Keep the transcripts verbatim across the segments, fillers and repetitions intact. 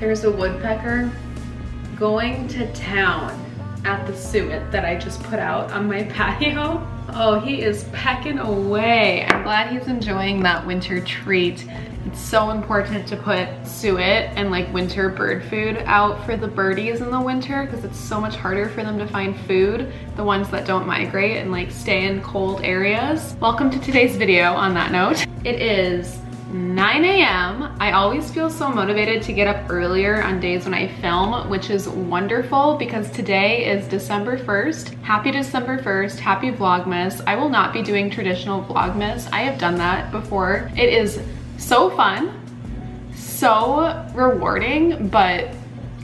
There's a woodpecker going to town at the suet that I just put out on my patio. Oh, he is pecking away. I'm glad he's enjoying that winter treat. It's so important to put suet and like winter bird food out for the birdies in the winter because it's so much harder for them to find food, the ones that don't migrate and like stay in cold areas. Welcome to today's video on that note. It is nine A M I always feel so motivated to get up earlier on days when I film, which is wonderful because today is December first. Happy December first, happy Vlogmas. I will not be doing traditional Vlogmas. I have done that before. It is so fun, so rewarding, but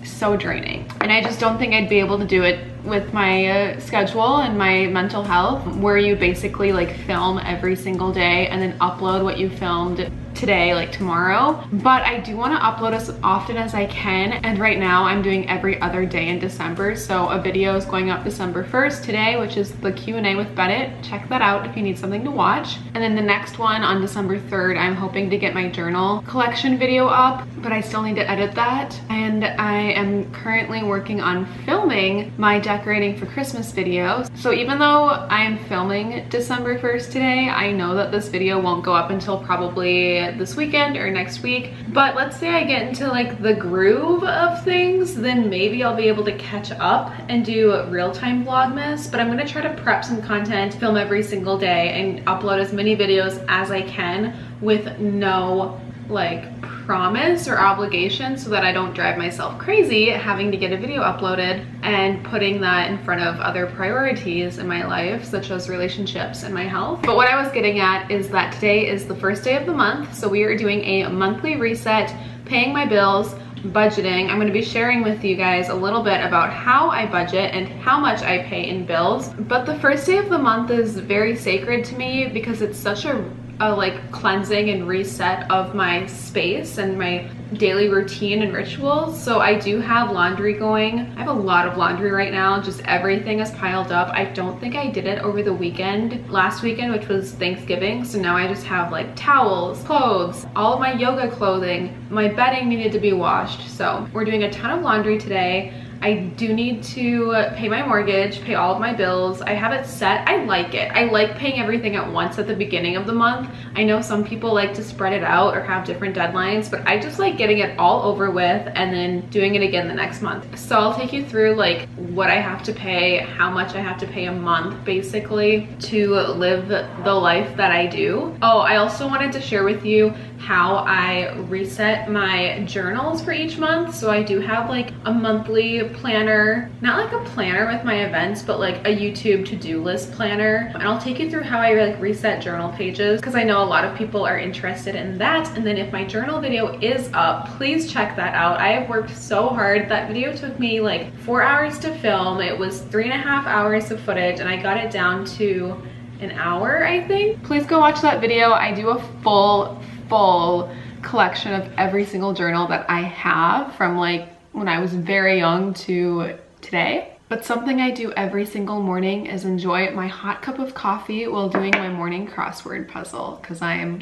so draining. And I just don't think I'd be able to do it with my uh, schedule and my mental health, where you basically like film every single day and then upload what you filmed today, like tomorrow. But I do want to upload as often as I can, and right now I'm doing every other day in December, so a video is going up December first today, which is the Q and A with Bennett. Check that out if you need something to watch. And then the next one on December third, I'm hoping to get my journal collection video up, but I still need to edit that. And I am currently working on filming my decorating for Christmas video. So even though I am filming December first today, I know that this video won't go up until probably this weekend or next week. But let's say I get into like the groove of things, then maybe I'll be able to catch up and do real-time Vlogmas. But I'm gonna try to prep some content, film every single day, and upload as many videos as I can with no like promise or obligation, so that I don't drive myself crazy having to get a video uploaded and putting that in front of other priorities in my life, such as relationships and my health. But what I was getting at is that today is the first day of the month, so we are doing a monthly reset, paying my bills, budgeting. I'm going to be sharing with you guys a little bit about how I budget and how much I pay in bills. But the first day of the month is very sacred to me because it's such a a like cleansing and reset of my space and my daily routine and rituals. So I do have laundry going. I have a lot of laundry right now. Just everything is piled up. I don't think I did it over the weekend, last weekend, which was Thanksgiving. So now I just have like towels, clothes, all of my yoga clothing, my bedding needed to be washed. So we're doing a ton of laundry today. I do need to pay my mortgage, pay all of my bills. I have it set. I like it. I like paying everything at once at the beginning of the month. I know some people like to spread it out or have different deadlines, but I just like getting it all over with and then doing it again the next month. So I'll take you through like what I have to pay, how much I have to pay a month basically to live the life that I do. Oh, I also wanted to share with you how I reset my journals for each month. So I do have like a monthly planner, not like a planner with my events, but like a YouTube to-do list planner. And I'll take you through how I like reset journal pages because I know a lot of people are interested in that. And then if my journal video is up, please check that out. I have worked so hard. That video took me like four hours to film. It was three and a half hours of footage and I got it down to an hour, I think. Please go watch that video. I do a full, full collection of every single journal that I have from like when I was very young to today. But something I do every single morning is enjoy my hot cup of coffee while doing my morning crossword puzzle because I am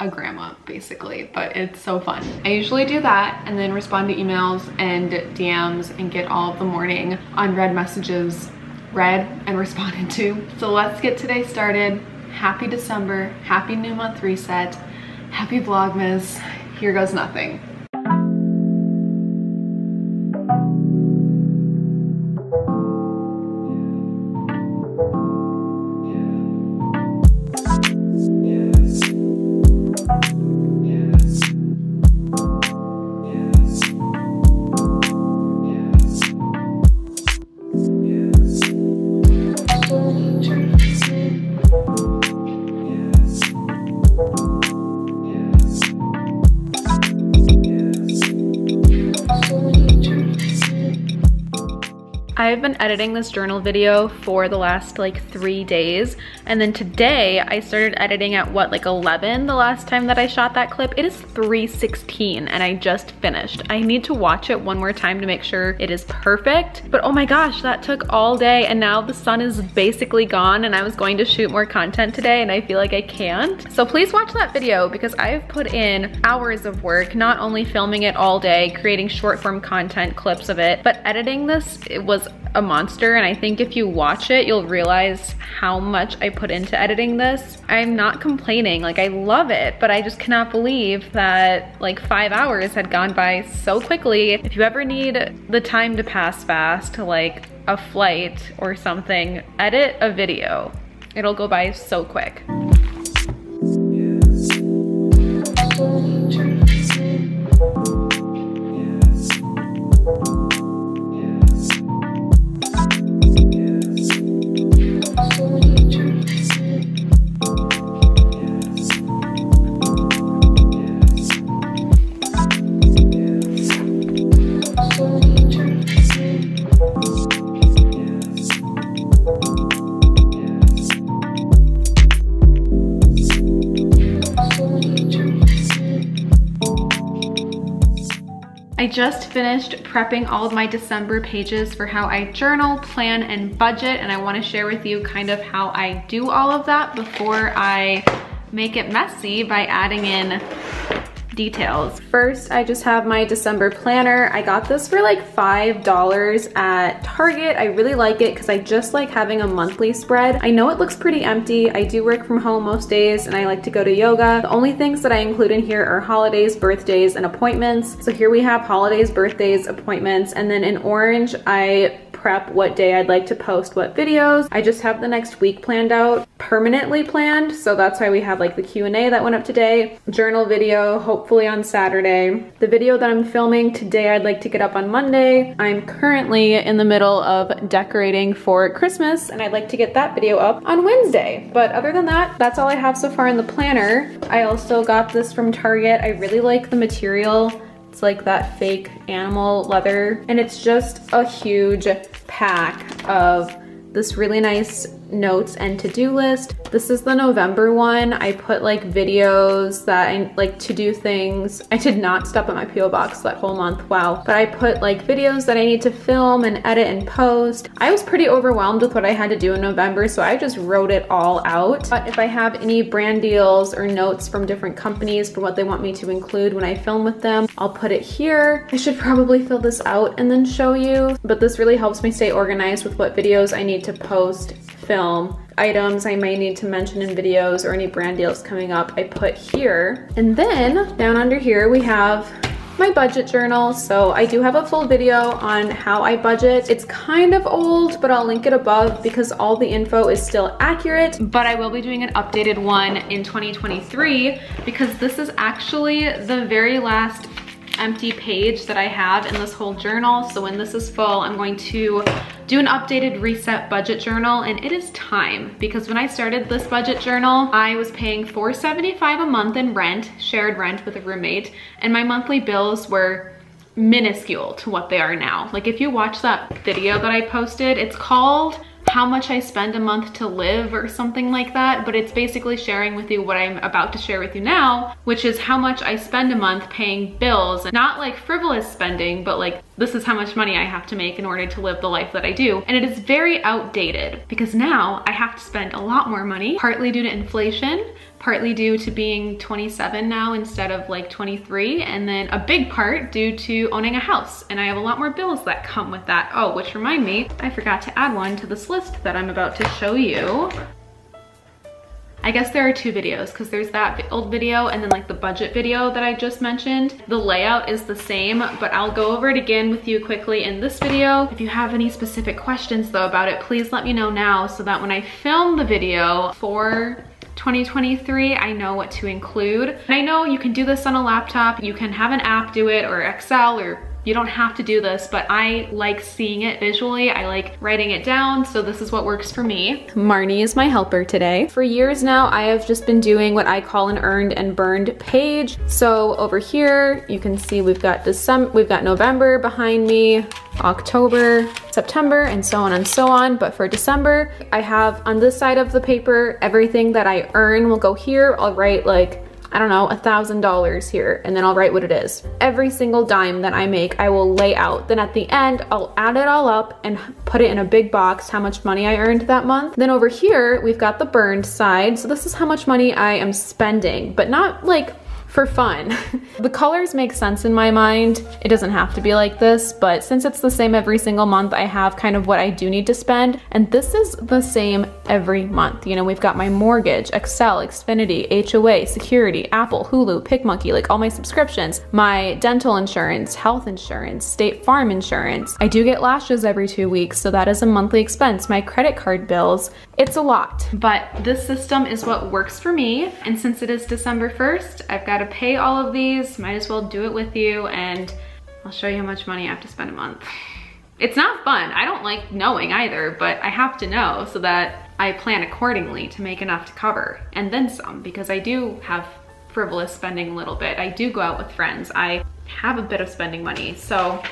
a grandma basically, but it's so fun. I usually do that and then respond to emails and D Ms and get all of the morning unread messages read and responded to. So let's get today started. Happy December, happy new month reset, happy Vlogmas, here goes nothing. I've been editing this journal video for the last like three days, and then today I started editing at what, like eleven the last time that I shot that clip? It is three sixteen and I just finished. I need to watch it one more time to make sure it is perfect, but oh my gosh, that took all day and now the sun is basically gone, and I was going to shoot more content today and I feel like I can't. So please watch that video because I've put in hours of work, not only filming it all day, creating short form content clips of it, but editing this, it was a monster, and I think if you watch it you'll realize how much I put into editing this. I'm not complaining, like I love it, but I just cannot believe that like five hours had gone by so quickly. If you ever need the time to pass fast, like a flight or something, edit a video. It'll go by so quick. I just finished prepping all of my December pages for how I journal, plan, and budget, and I want to share with you kind of how I do all of that before I make it messy by adding in details. First, I just have my December planner. I got this for like five dollars at Target. I really like it because I just like having a monthly spread. I know it looks pretty empty. I do work from home most days and I like to go to yoga. The only things that I include in here are holidays, birthdays, and appointments. So here we have holidays, birthdays, appointments, and then in orange, I prep what day I'd like to post what videos. I just have the next week planned out, permanently planned, so that's why we have like the Q and A that went up today. Journal video, hopefully on Saturday. The video that I'm filming today, I'd like to get up on Monday. I'm currently in the middle of decorating for Christmas and I'd like to get that video up on Wednesday. But other than that, that's all I have so far in the planner. I also got this from Target. I really like the material. It's like that fake animal leather, and it's just a huge pack of this really nice notes and to-do list. This is the November one. I put like videos that I like to do things. I did not stop at my P O box that whole month, wow. But I put like videos that I need to film and edit and post. I was pretty overwhelmed with what I had to do in November, so I just wrote it all out. But if I have any brand deals or notes from different companies for what they want me to include when I film with them, I'll put it here. I should probably fill this out and then show you, but this really helps me stay organized with what videos I need to post, film, items I may need to mention in videos, or any brand deals coming up I put here. And then down under here we have my budget journal. So I do have a full video on how I budget. It's kind of old, but I'll link it above because all the info is still accurate. But I will be doing an updated one in twenty twenty-three because this is actually the very last empty page that I have in this whole journal. So when this is full, I'm going to do an updated reset budget journal, and it is time because when I started this budget journal, I was paying four seventy-five a month in rent, shared rent with a roommate, and my monthly bills were minuscule to what they are now. Like if you watch that video that I posted, it's called How Much I Spend a Month to Live or something like that, but it's basically sharing with you what I'm about to share with you now, which is how much I spend a month paying bills, not like frivolous spending, but like this is how much money I have to make in order to live the life that I do. And it is very outdated because now I have to spend a lot more money, partly due to inflation, partly due to being twenty-seven now instead of like twenty-three, and then a big part due to owning a house, and I have a lot more bills that come with that. Oh, which remind me, I forgot to add one to this list that I'm about to show you. I guess there are two videos because there's that old video and then like the budget video that I just mentioned. The layout is the same, but I'll go over it again with you quickly in this video. If you have any specific questions though about it, please let me know now so that when I film the video for twenty twenty-three, I know what to include. And I know you can do this on a laptop. You can have an app do it, or Excel, or You don't have to do this, but I like seeing it visually. I like writing it down, so this is what works for me. Marnie is my helper today. For years now, I have just been doing what I call an earned and burned page. So over here, you can see we've got December, we've got November behind me, October, September, and so on and so on. But for December, I have on this side of the paper, everything that I earn will go here. I'll write like, I don't know, a thousand dollars here, and then I'll write what it is. Every single dime that I make, I will lay out. Then at the end, I'll add it all up and put it in a big box, how much money I earned that month. Then over here, we've got the burned side. So this is how much money I am spending, but not like for fun. The colors make sense in my mind. It doesn't have to be like this, but since it's the same every single month, I have kind of what I do need to spend. And this is the same every month. You know, we've got my mortgage, Excel, Xfinity, H O A, security, Apple, Hulu, PicMonkey, like all my subscriptions, my dental insurance, health insurance, State Farm insurance. I do get lashes every two weeks, so that is a monthly expense. My credit card bills, it's a lot. But this system is what works for me. And since it is December first, I've got to pay all of these, might as well do it with you, and I'll show you how much money I have to spend a month. It's not fun. I don't like knowing either, but I have to know so that I plan accordingly to make enough to cover, and then some, because I do have frivolous spending a little bit. I do go out with friends. I have a bit of spending money, so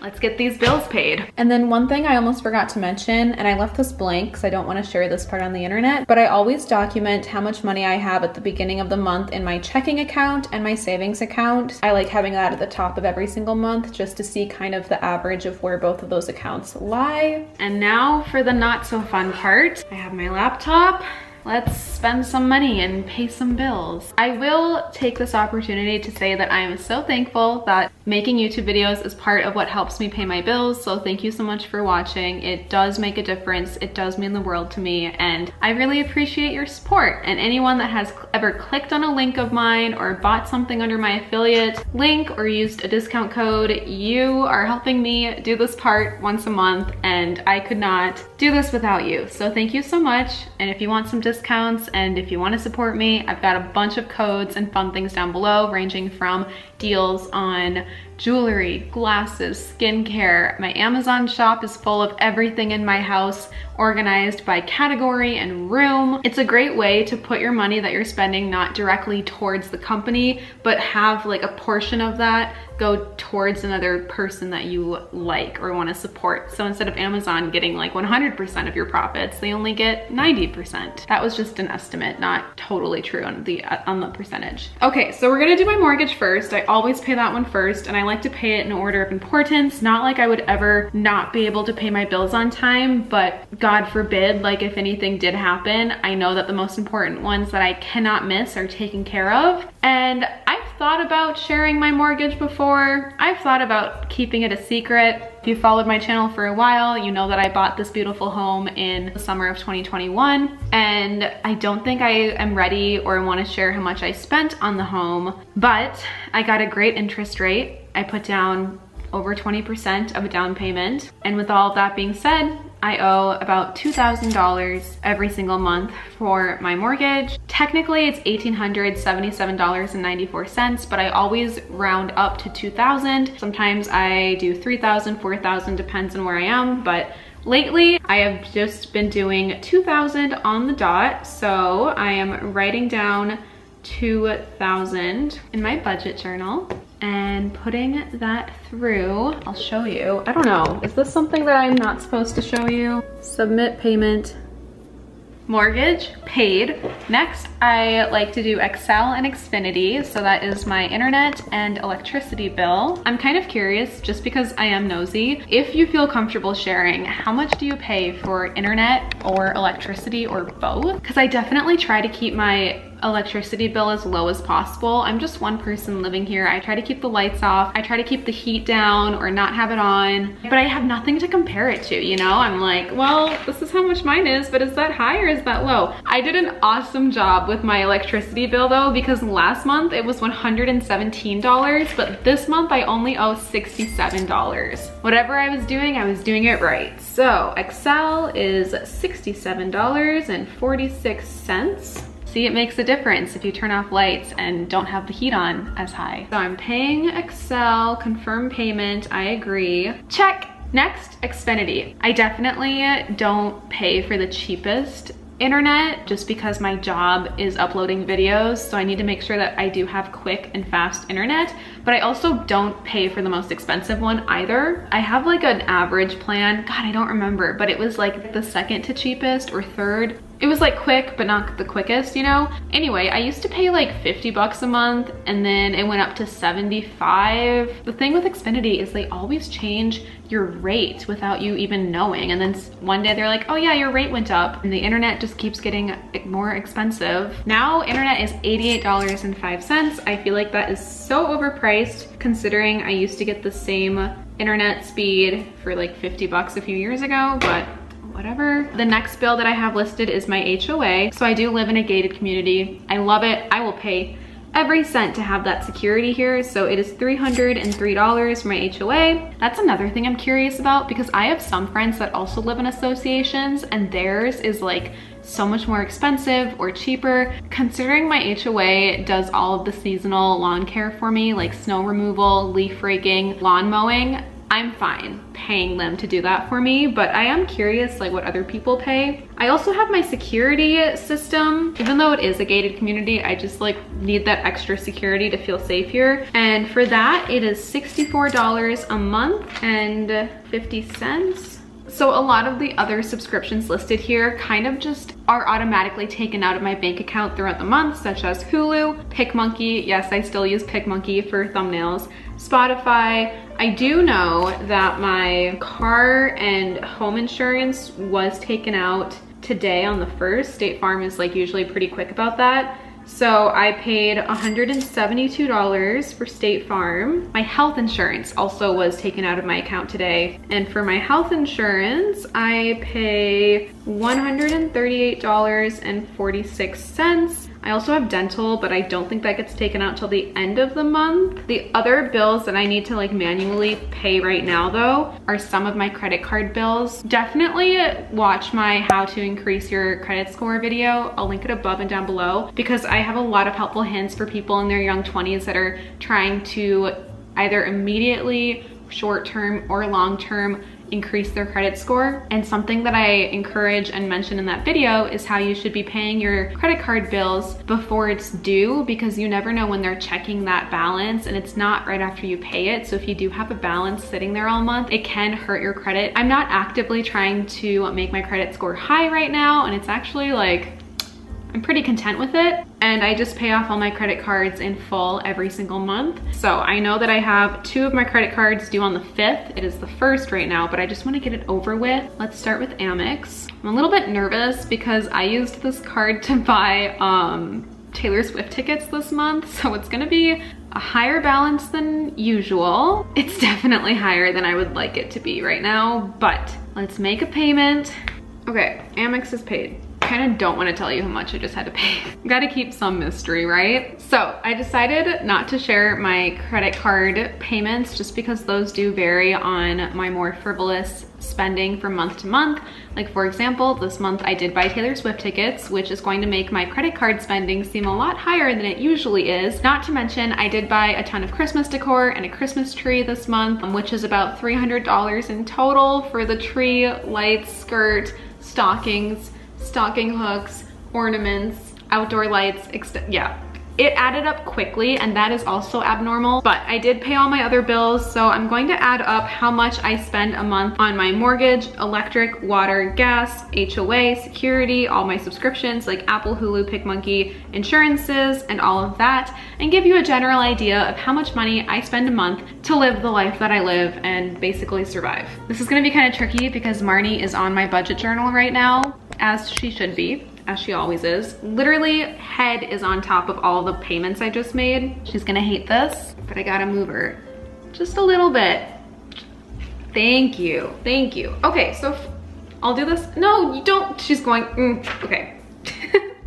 let's get these bills paid. And then one thing I almost forgot to mention, and I left this blank because I don't want to share this part on the internet, but I always document how much money I have at the beginning of the month in my checking account and my savings account. I like having that at the top of every single month just to see kind of the average of where both of those accounts lie. And now for the not so fun part. I have my laptop. Let's spend some money and pay some bills. I will take this opportunity to say that I am so thankful that making YouTube videos is part of what helps me pay my bills. So thank you so much for watching. It does make a difference. It does mean the world to me. And I really appreciate your support. And anyone that has ever clicked on a link of mine or bought something under my affiliate link or used a discount code, you are helping me do this part once a month. And I could not do this without you. So thank you so much. And if you want some discounts, discounts and if you want to support me, I've got a bunch of codes and fun things down below, ranging from deals on jewelry, glasses, skincare. My Amazon shop is full of everything in my house, organized by category and room. It's a great way to put your money that you're spending not directly towards the company, but have like a portion of that go towards another person that you like or want to support. So instead of Amazon getting like one hundred percent of your profits, they only get ninety percent. That was just an estimate, not totally true on the on the percentage. Okay, so we're gonna do my mortgage first. I always pay that one first, and I like to pay it in order of importance. Not like I would ever not be able to pay my bills on time, but God forbid, like if anything did happen, I know that the most important ones that I cannot miss are taken care of. And I've thought about sharing my mortgage before. I've thought about keeping it a secret. If you followed my channel for a while, you know that I bought this beautiful home in the summer of twenty twenty-one, and I don't think I am ready or want to share how much I spent on the home, but I got a great interest rate. I put down over twenty percent of a down payment, and with all of that being said, I owe about two thousand dollars every single month for my mortgage. Technically, it's one thousand eight hundred seventy-seven dollars and ninety-four cents, but I always round up to two thousand. Sometimes I do three thousand, four thousand, depends on where I am, but lately, I have just been doing two thousand on the dot, so I am writing down two thousand in my budget journal and putting that through. I'll show you. I don't know. Is this something that I'm not supposed to show you? Submit payment. Mortgage paid. Next, I like to do Excel and Xfinity. So that is my internet and electricity bill. I'm kind of curious, just because I am nosy, if you feel comfortable sharing, how much do you pay for internet or electricity or both? Because I definitely try to keep my electricity bill as low as possible. I'm just one person living here. I try to keep the lights off. I try to keep the heat down or not have it on, but I have nothing to compare it to, you know? I'm like, well, this is how much mine is, but is that high or is that low? I did an awesome job with my electricity bill though, because last month it was one hundred seventeen dollars, but this month I only owe sixty-seven dollars. Whatever I was doing, I was doing it right. So Excel is sixty-seven dollars and forty-six cents. See, it makes a difference if you turn off lights and don't have the heat on as high. So I'm paying Accel, confirm payment, I agree. Check. Next, Xfinity. I definitely don't pay for the cheapest internet just because my job is uploading videos, so I need to make sure that I do have quick and fast internet, but I also don't pay for the most expensive one either. I have like an average plan. God, I don't remember, but it was like the second to cheapest or third. It was like quick, but not the quickest, you know? Anyway, I used to pay like fifty bucks a month and then it went up to seventy-five. The thing with Xfinity is they always change your rate without you even knowing. And then one day they're like, oh yeah, your rate went up. And the internet just keeps getting more expensive. Now internet is eighty-eight dollars and five cents. I feel like that is so overpriced considering I used to get the same internet speed for like fifty bucks a few years ago, but whatever. The next bill that I have listed is my H O A. So I do live in a gated community. I love it. I will pay every cent to have that security here. So it is three hundred and three dollars for my H O A. That's another thing I'm curious about because I have some friends that also live in associations and theirs is like so much more expensive or cheaper. Considering my H O A does all of the seasonal lawn care for me, like snow removal, leaf raking, lawn mowing, I'm fine paying them to do that for me, but I am curious like what other people pay. I also have my security system. Even though it is a gated community, I just like need that extra security to feel safe here. And for that, it is sixty-four dollars a month and fifty cents. So a lot of the other subscriptions listed here kind of just are automatically taken out of my bank account throughout the month, such as Hulu, PicMonkey. Yes, I still use PicMonkey for thumbnails. Spotify. I do know that my car and home insurance was taken out today on the first. State Farm is like usually pretty quick about that. So I paid one hundred seventy-two dollars for State Farm. My health insurance also was taken out of my account today. And for my health insurance, I pay one hundred thirty-eight dollars and forty-six cents. I also have dental, but I don't think that gets taken out till the end of the month. The other bills that I need to like manually pay right now though are some of my credit card bills. Definitely watch my how to increase your credit score video. I'll link it above and down below because I have a lot of helpful hints for people in their young twenties that are trying to either immediately, short-term or long-term increase their credit score. And something that I encourage and mention in that video is how you should be paying your credit card bills before it's due, because you never know when they're checking that balance and it's not right after you pay it. So if you do have a balance sitting there all month, it can hurt your credit. I'm not actively trying to make my credit score high right now, and it's actually like, I'm pretty content with it. And I just pay off all my credit cards in full every single month. So I know that I have two of my credit cards due on the fifth. It is the first right now, but I just wanna get it over with. Let's start with Amex. I'm a little bit nervous because I used this card to buy um, Taylor Swift tickets this month. So it's gonna be a higher balance than usual. It's definitely higher than I would like it to be right now, but let's make a payment. Okay, Amex is paid. Kind of don't want to tell you how much I just had to pay. Gotta keep some mystery, right? So I decided not to share my credit card payments just because those do vary on my more frivolous spending from month to month. Like for example, this month I did buy Taylor Swift tickets, which is going to make my credit card spending seem a lot higher than it usually is. Not to mention I did buy a ton of Christmas decor and a Christmas tree this month, which is about three hundred dollars in total for the tree, lights, skirt, stockings, stocking hooks, ornaments, outdoor lights, yeah. It added up quickly and that is also abnormal, but I did pay all my other bills, so I'm going to add up how much I spend a month on my mortgage, electric, water, gas, H O A, security, all my subscriptions like Apple, Hulu, PicMonkey, insurances, and all of that, and give you a general idea of how much money I spend a month to live the life that I live and basically survive. This is gonna be kind of tricky because Marnie is on my budget journal right now, as she should be, as she always is. Literally, head is on top of all the payments I just made. She's gonna hate this, but I gotta move her just a little bit. Thank you, thank you. Okay, so I'll do this. No, you don't, she's going, mm, okay.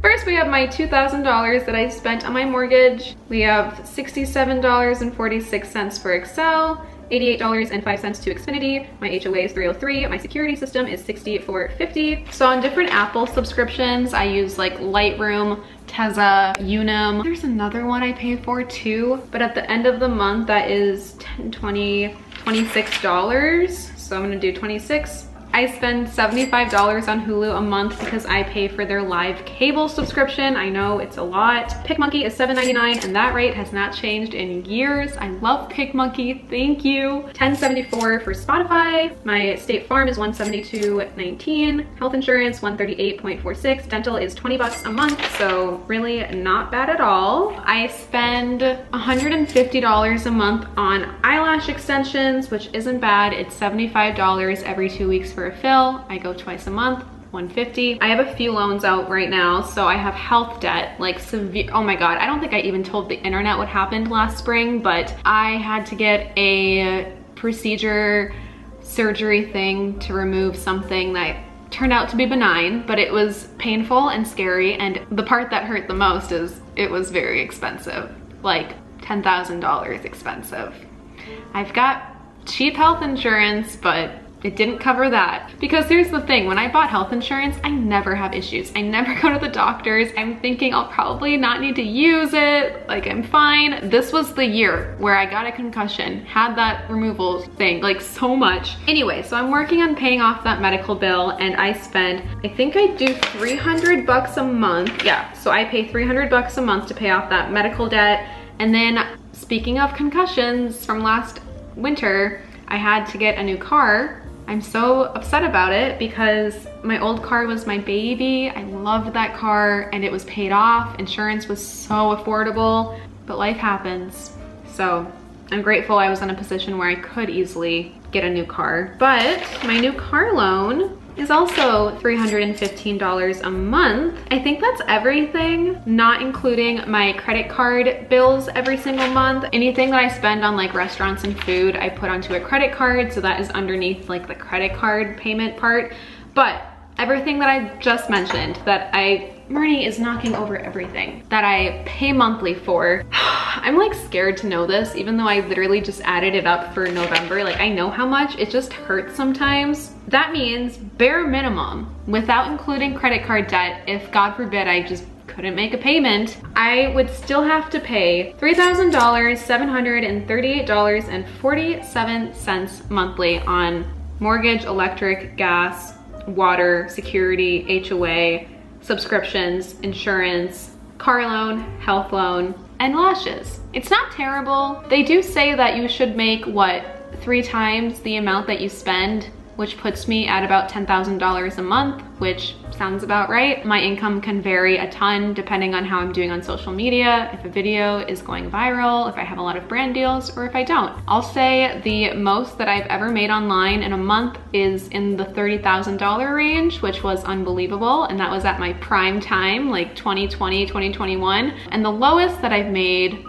First, we have my two thousand dollars that I spent on my mortgage. We have sixty-seven dollars and forty-six cents for Accel, eighty-eight dollars and five cents to Xfinity. My H O A is three oh three. My security system is sixty-four fifty. So on different Apple subscriptions, I use like Lightroom, Teza, Unum. There's another one I pay for too, but at the end of the month that is ten, twenty, twenty-six dollars. So I'm gonna do twenty-six. I spend seventy-five dollars on Hulu a month because I pay for their live cable subscription. I know it's a lot. PicMonkey is seven ninety-nine and that rate has not changed in years. I love PicMonkey, thank you. ten seventy-four for Spotify. My State Farm is one seventy-two nineteen. Health insurance, one thirty-eight forty-six. Dental is twenty bucks a month, so really not bad at all. I spend one hundred fifty dollars a month on eyelash extensions, which isn't bad. It's seventy-five dollars every two weeks for a fill. I go twice a month, one fifty. I have a few loans out right now, so I have health debt, like severe. Oh my god, I don't think I even told the internet what happened last spring, but I had to get a procedure surgery thing to remove something that turned out to be benign, but it was painful and scary, and the part that hurt the most is it was very expensive, like ten thousand dollars expensive. I've got cheap health insurance, but it didn't cover that. Because here's the thing, when I bought health insurance, I never have issues. I never go to the doctors. I'm thinking I'll probably not need to use it, like I'm fine. This was the year where I got a concussion, had that removal thing, like so much. Anyway, so I'm working on paying off that medical bill, and I spend, I think I do three hundred bucks a month. Yeah, so I pay three hundred bucks a month to pay off that medical debt. And then speaking of concussions from last winter, I had to get a new car. I'm so upset about it because my old car was my baby. I loved that car and it was paid off. Insurance was so affordable, but life happens. So I'm grateful I was in a position where I could easily get a new car. But my new car loan is also three hundred fifteen dollars a month. I think that's everything, not including my credit card bills every single month. Anything that I spend on like restaurants and food, I put onto a credit card, so that is underneath like the credit card payment part. But everything that I just mentioned that I, Marnie is knocking over everything that I pay monthly for. I'm like scared to know this, even though I literally just added it up for November. Like I know how much, it just hurts sometimes. That means bare minimum, without including credit card debt, if God forbid I just couldn't make a payment, I would still have to pay three thousand seven hundred thirty-eight dollars and forty-seven cents monthly on mortgage, electric, gas, water, security, H O A, subscriptions, insurance, car loan, health loan, and lashes. It's not terrible. They do say that you should make, what, three times the amount that you spend, which puts me at about ten thousand dollars a month, which sounds about right. My income can vary a ton depending on how I'm doing on social media, if a video is going viral, if I have a lot of brand deals, or if I don't. I'll say the most that I've ever made online in a month is in the thirty thousand dollar range, which was unbelievable, and that was at my prime time, like twenty twenty, twenty twenty-one. And the lowest that I've made,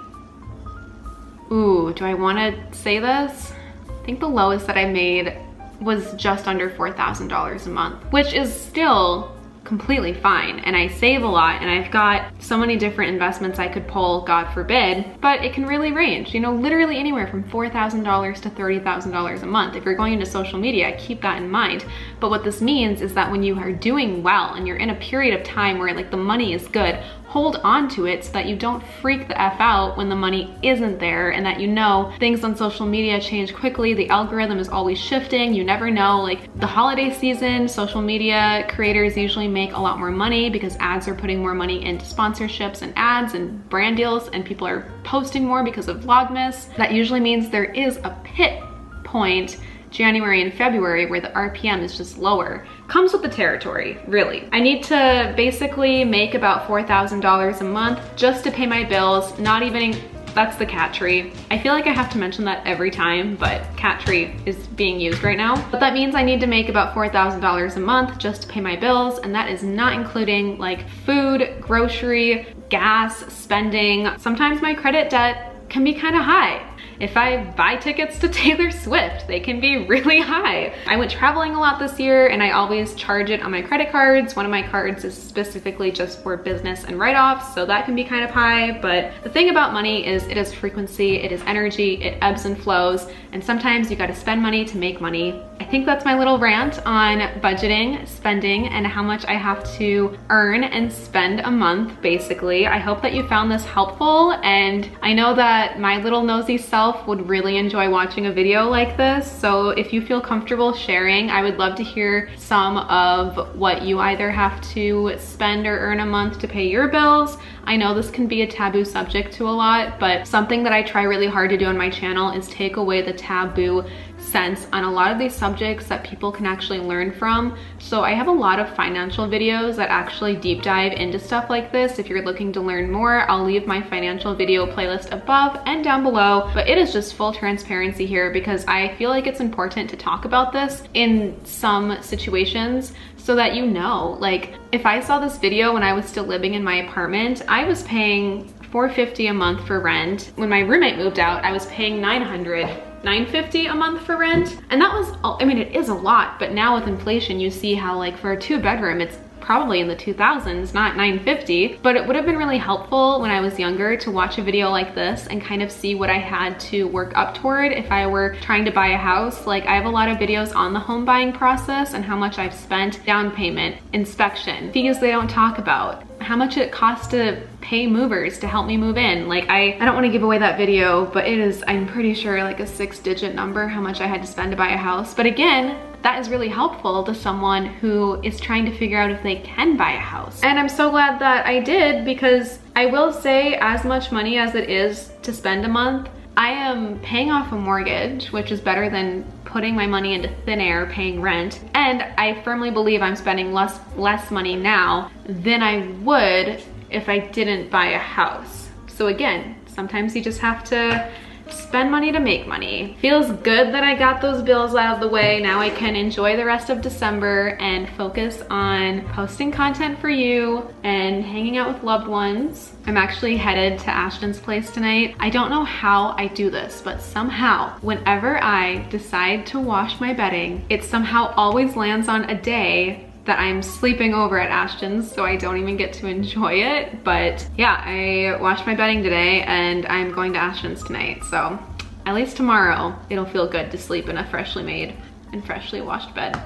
ooh, do I wanna say this? I think the lowest that I made was just under four thousand dollars a month, which is still completely fine, and I save a lot, and I've got so many different investments I could pull, God forbid, but it can really range, you know, literally anywhere from four thousand dollars to thirty thousand dollars a month. If you're going into social media, keep that in mind. But what this means is that when you are doing well and you're in a period of time where like the money is good, hold on to it so that you don't freak the F out when the money isn't there, and that, you know, things on social media change quickly, the algorithm is always shifting, you never know, like the holiday season, social media creators usually make a lot more money because ads are putting more money into sponsorships and ads and brand deals, and people are posting more because of Vlogmas. That usually means there is a pit point, January and February, where the R P M is just lower. Comes with the territory, really. I need to basically make about four thousand dollars a month just to pay my bills, not even, that's the cat tree. I feel like I have to mention that every time, but cat tree is being used right now. But that means I need to make about four thousand dollars a month just to pay my bills, and that is not including like food, grocery, gas, spending. Sometimes my credit debt can be kind of high. If I buy tickets to Taylor Swift, they can be really high. I went traveling a lot this year and I always charge it on my credit cards. One of my cards is specifically just for business and write-offs, so that can be kind of high. But the thing about money is it is frequency, it is energy, it ebbs and flows, and sometimes you gotta spend money to make money. I think that's my little rant on budgeting, spending, and how much I have to earn and spend a month, basically. I hope that you found this helpful, and I know that my little nosy self would really enjoy watching a video like this. So if you feel comfortable sharing, I would love to hear some of what you either have to spend or earn a month to pay your bills. I know this can be a taboo subject to a lot, but something that I try really hard to do on my channel is take away the taboo sense on a lot of these subjects that people can actually learn from. So I have a lot of financial videos that actually deep dive into stuff like this. If you're looking to learn more, I'll leave my financial video playlist above and down below, but it is just full transparency here because I feel like it's important to talk about this in some situations so that you know. Like, if I saw this video when I was still living in my apartment, I was paying four hundred fifty dollars a month for rent. When my roommate moved out, I was paying nine hundred dollars. nine fifty a month for rent. And that was, I mean, it is a lot, but now with inflation, you see how like for a two bedroom, it's probably in the two thousands, not nine fifty. But it would have been really helpful when I was younger to watch a video like this and kind of see what I had to work up toward if I were trying to buy a house. Like, I have a lot of videos on the home buying process and how much I've spent, down payment, inspection, fees they don't talk about, how much it costs to pay movers to help me move in. Like, I, I don't wanna give away that video, but it is, I'm pretty sure like a six digit number, how much I had to spend to buy a house. But again, that is really helpful to someone who is trying to figure out if they can buy a house. And I'm so glad that I did, because I will say, as much money as it is to spend a month, I am paying off a mortgage, which is better than putting my money into thin air, paying rent. And I firmly believe I'm spending less, less money now than I would if I didn't buy a house. So again, sometimes you just have to spend money to make money. Feels good that I got those bills out of the way. Now I can enjoy the rest of December and focus on posting content for you and hanging out with loved ones. I'm actually headed to Ashton's place tonight. I don't know how I do this, but somehow whenever I decide to wash my bedding, it somehow always lands on a day that I'm sleeping over at Ashton's, so I don't even get to enjoy it. But yeah, I washed my bedding today and I'm going to Ashton's tonight. So at least tomorrow, it'll feel good to sleep in a freshly made and freshly washed bed.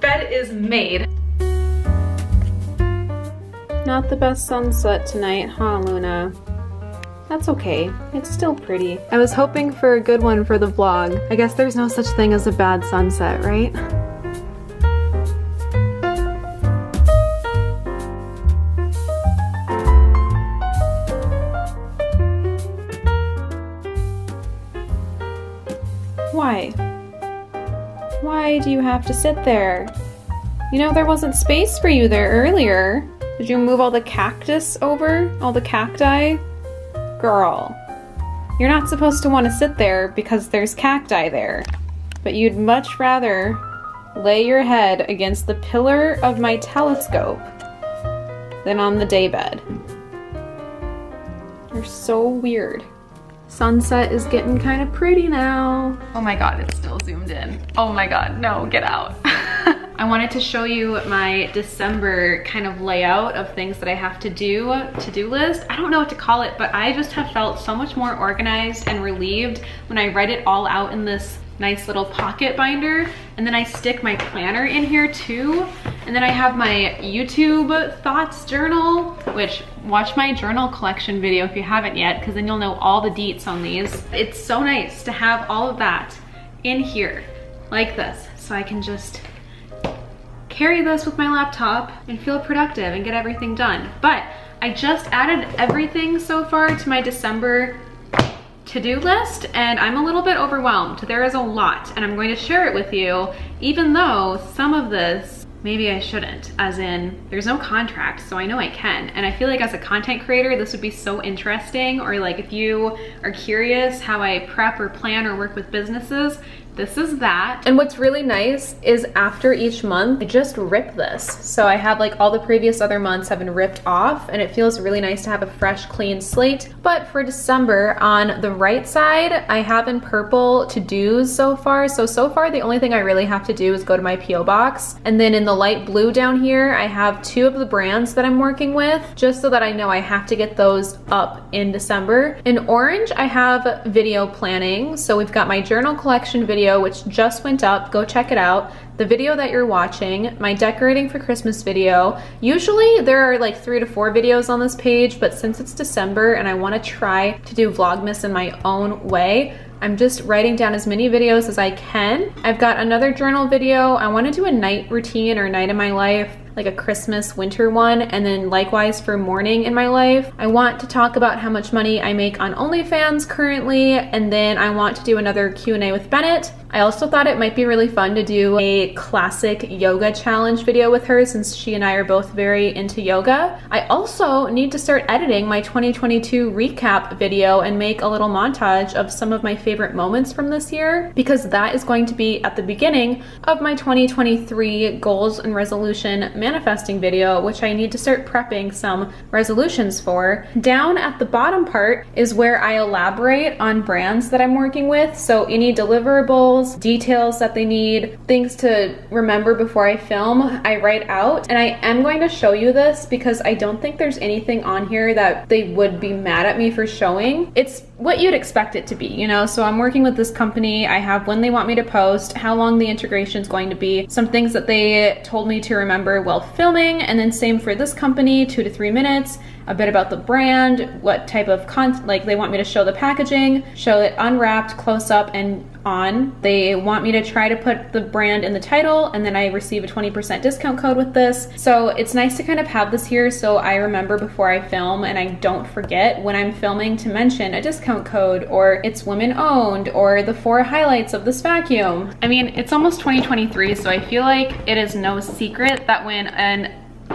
Bed is made. Not the best sunset tonight, huh, Luna? That's okay, it's still pretty. I was hoping for a good one for the vlog. I guess there's no such thing as a bad sunset, right? Why? Why do you have to sit there? You know, there wasn't space for you there earlier. Did you move all the cactus over? All the cacti? Girl, you're not supposed to want to sit there because there's cacti there, but you'd much rather lay your head against the pillar of my telescope than on the daybed. You're so weird. Sunset is getting kind of pretty now. Oh my god, it's still zoomed in. Oh my god, no, get out. I wanted to show you my December kind of layout of things that I have to do, to-do list. I don't know what to call it, but I just have felt so much more organized and relieved when I write it all out in this nice little pocket binder. And then I stick my planner in here too. And then I have my YouTube thoughts journal, which, watch my journal collection video if you haven't yet, because then you'll know all the deets on these. It's so nice to have all of that in here like this, so I can just carry this with my laptop and feel productive and get everything done. But I just added everything so far to my December to-do list, and I'm a little bit overwhelmed. There is a lot, and I'm going to share it with you, even though some of this, maybe I shouldn't, as in there's no contract, so I know I can. And I feel like as a content creator, this would be so interesting, or like if you are curious how I prep or plan or work with businesses, This is that. And what's really nice is after each month, I just rip this. So I have like all the previous other months have been ripped off, and it feels really nice to have a fresh, clean slate. But for December, on the right side, I have in purple to-dos so far. So, so far, the only thing I really have to do is go to my P O box. And then in the light blue down here, I have two of the brands that I'm working with, just so that I know I have to get those up in December. In orange, I have video planning. So we've got my journal collection video, which just went up. Go check it out. The video that you're watching, my decorating for Christmas video. Usually there are like three to four videos on this page, but since it's December and I want to try to do Vlogmas in my own way, I'm just writing down as many videos as I can. I've got another journal video. I want to do a night routine or night in my life, like a Christmas winter one, and then likewise for morning in my life. I want to talk about how much money I make on OnlyFans currently, and then I want to do another Q and A with Bennett. I also thought it might be really fun to do a classic yoga challenge video with her, since she and I are both very into yoga. I also need to start editing my twenty twenty-two recap video and make a little montage of some of my favorite moments from this year, because that is going to be at the beginning of my twenty twenty-three goals and resolution manifesting video, which I need to start prepping some resolutions for. Down at the bottom part is where I elaborate on brands that I'm working with. So any deliverables, details that they need, things to remember before I film, I write out. And I am going to show you this because I don't think there's anything on here that they would be mad at me for showing. It's what you'd expect it to be, you know? So I'm working with this company. I have when they want me to post, how long the integration is going to be, some things that they told me to remember while filming, and then same for this company, two to three minutes, a bit about the brand, what type of content, like they want me to show the packaging, show it unwrapped, close up, and on. They want me to try to put the brand in the title, and then I receive a twenty percent discount code with this. So it's nice to kind of have this here so I remember before I film and I don't forget when I'm filming to mention a discount code, or it's women owned, or the four highlights of this vacuum. I mean, it's almost twenty twenty-three, so I feel like it is no secret that when an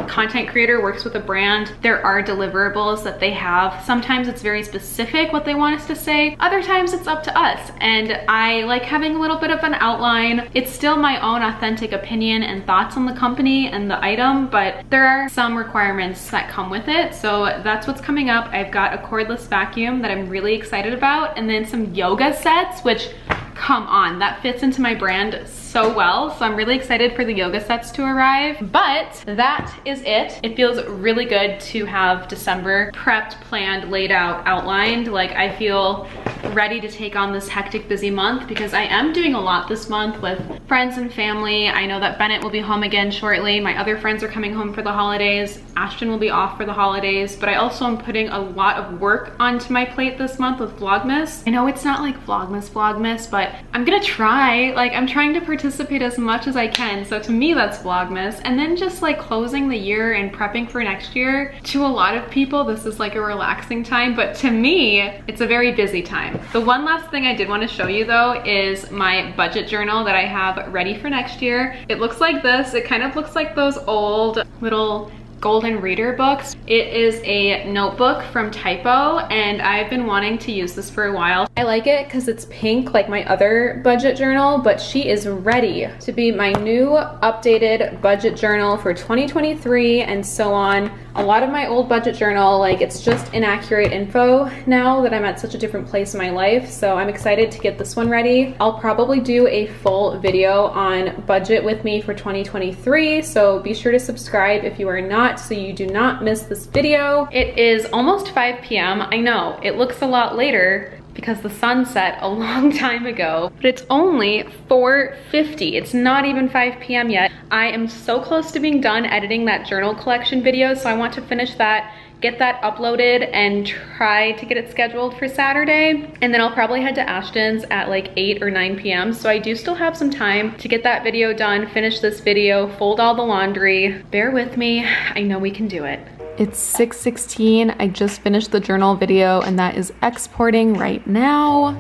content creator works with a brand, there are deliverables that they have. Sometimes it's very specific what they want us to say, other times it's up to us, and I like having a little bit of an outline. It's still my own authentic opinion and thoughts on the company and the item, but there are some requirements that come with it. So that's what's coming up. I've got a cordless vacuum that I'm really excited about, and then some yoga sets, which come on, that fits into my brand so well. So I'm really excited for the yoga sets to arrive, but that is it. It feels really good to have December prepped, planned, laid out, outlined. Like I feel ready to take on this hectic, busy month, because I am doing a lot this month with friends and family. I know that Bennett will be home again shortly. My other friends are coming home for the holidays. Ashton will be off for the holidays, but I also am putting a lot of work onto my plate this month with Vlogmas. I know it's not like Vlogmas, Vlogmas, but I'm gonna try. Like I'm trying to participate as much as I can. So to me, that's Vlogmas. And then just like closing the year and prepping for next year. To a lot of people, this is like a relaxing time, but to me, it's a very busy time. The one last thing I did want to show you though is my budget journal that I have ready for next year. It looks like this. It kind of looks like those old little Golden Reader books. It is a notebook from Typo, and I've been wanting to use this for a while. I like it because it's pink like my other budget journal, but she is ready to be my new updated budget journal for twenty twenty-three and so on. A lot of my old budget journal, like it's just inaccurate info now that I'm at such a different place in my life. So I'm excited to get this one ready. I'll probably do a full video on budget with me for twenty twenty-three. So be sure to subscribe if you are not, so you do not miss this video. It is almost five P M I know it looks a lot later because the sun set a long time ago, but it's only four fifty. It's not even five P M yet. I am so close to being done editing that journal collection video, so I want to finish that, get that uploaded, and try to get it scheduled for Saturday. And then I'll probably head to Ashton's at like eight or nine P M So I do still have some time to get that video done, finish this video, fold all the laundry. Bear with me, I know we can do it. It's six sixteen, I just finished the journal video and that is exporting right now.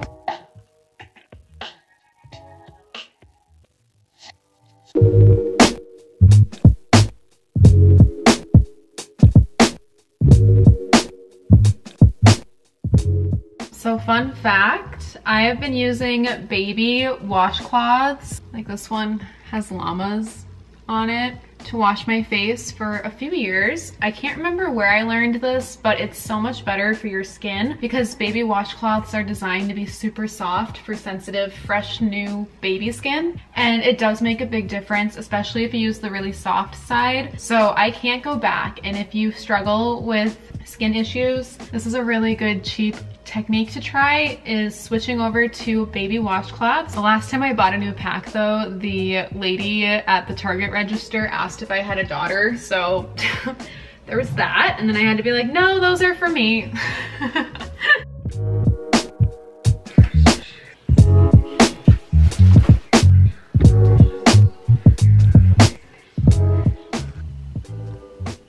So fun fact, but I have been using baby washcloths. Like this one has llamas on it to wash my face for a few years. I can't remember where I learned this, but it's so much better for your skin because baby washcloths are designed to be super soft for sensitive, fresh, new baby skin. And it does make a big difference, especially if you use the really soft side. So I can't go back. And if you struggle with skin issues, this is a really good, cheap technique to try, is switching over to baby washcloths. The last time I bought a new pack though, the lady at the Target register asked if I had a daughter, so there was that. And then I had to be like, no, those are for me.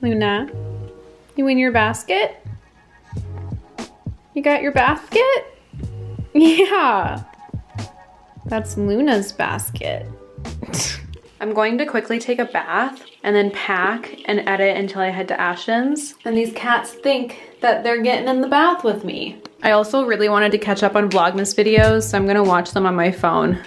Luna, you in your basket? You got your basket? Yeah. That's Luna's basket. I'm going to quickly take a bath and then pack and edit until I head to Ashton's. And these cats think that they're getting in the bath with me. I also really wanted to catch up on Vlogmas videos, so I'm gonna watch them on my phone.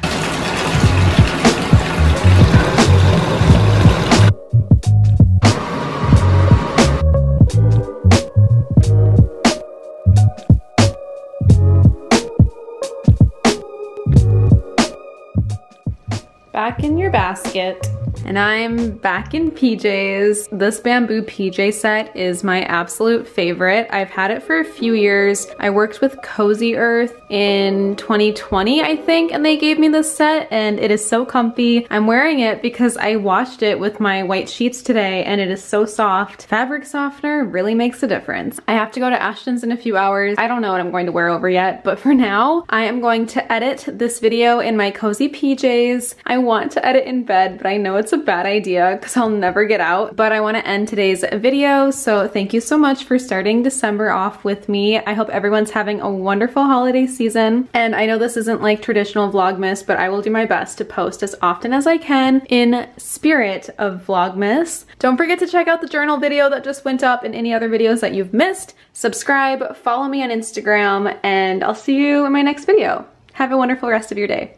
Back in your basket. And I'm back in P Js. This bamboo P J set is my absolute favorite. I've had it for a few years. I worked with Cozy Earth in twenty twenty, I think, and they gave me this set, and it is so comfy. I'm wearing it because I washed it with my white sheets today, and it is so soft. Fabric softener really makes a difference. I have to go to Ashton's in a few hours. I don't know what I'm going to wear over yet, but for now, I am going to edit this video in my cozy P Js. I want to edit in bed, but I know it's a bad idea because I'll never get out, but I want to end today's video. So thank you so much for starting December off with me. I hope everyone's having a wonderful holiday season, and I know this isn't like traditional Vlogmas, but I will do my best to post as often as I can in spirit of Vlogmas. Don't forget to check out the journal video that just went up and any other videos that you've missed. Subscribe, follow me on Instagram, and I'll see you in my next video. Have a wonderful rest of your day.